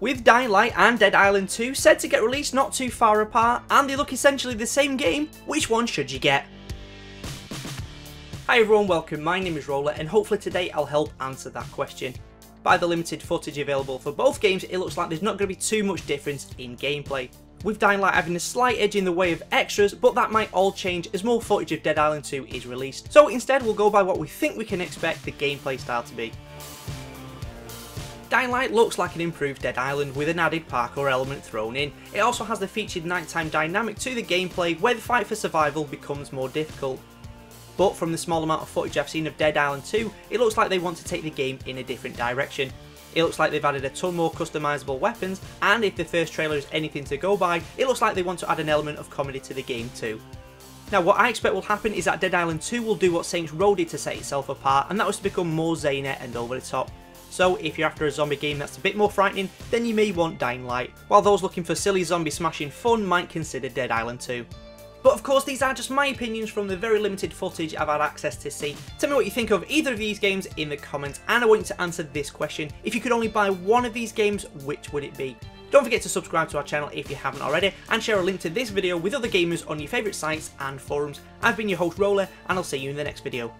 with Dying Light and Dead Island 2 said to get released not too far apart, and they look essentially the same game, which one should you get? Hi everyone, welcome, my name is Roley and hopefully today I'll help answer that question. By the limited footage available for both games, it looks like there's not going to be too much difference in gameplay, with Dying Light having a slight edge in the way of extras, but that might all change as more footage of Dead Island 2 is released. So instead we'll go by what we think we can expect the gameplay style to be. Dying Light looks like an improved Dead Island with an added parkour element thrown in. It also has the featured nighttime dynamic to the gameplay where the fight for survival becomes more difficult. But from the small amount of footage I've seen of Dead Island 2, it looks like they want to take the game in a different direction. It looks like they've added a ton more customisable weapons, and if the first trailer is anything to go by, it looks like they want to add an element of comedy to the game too. Now what I expect will happen is that Dead Island 2 will do what Saints Row did to set itself apart, and that was to become more zany and over the top. So if you're after a zombie game that's a bit more frightening, then you may want Dying Light, while those looking for silly zombie smashing fun might consider Dead Island 2. But of course these are just my opinions from the very limited footage I've had access to see. Tell me what you think of either of these games in the comments, and I want you to answer this question: if you could only buy one of these games, which would it be? Don't forget to subscribe to our channel if you haven't already, and share a link to this video with other gamers on your favourite sites and forums. I've been your host Roley, and I'll see you in the next video.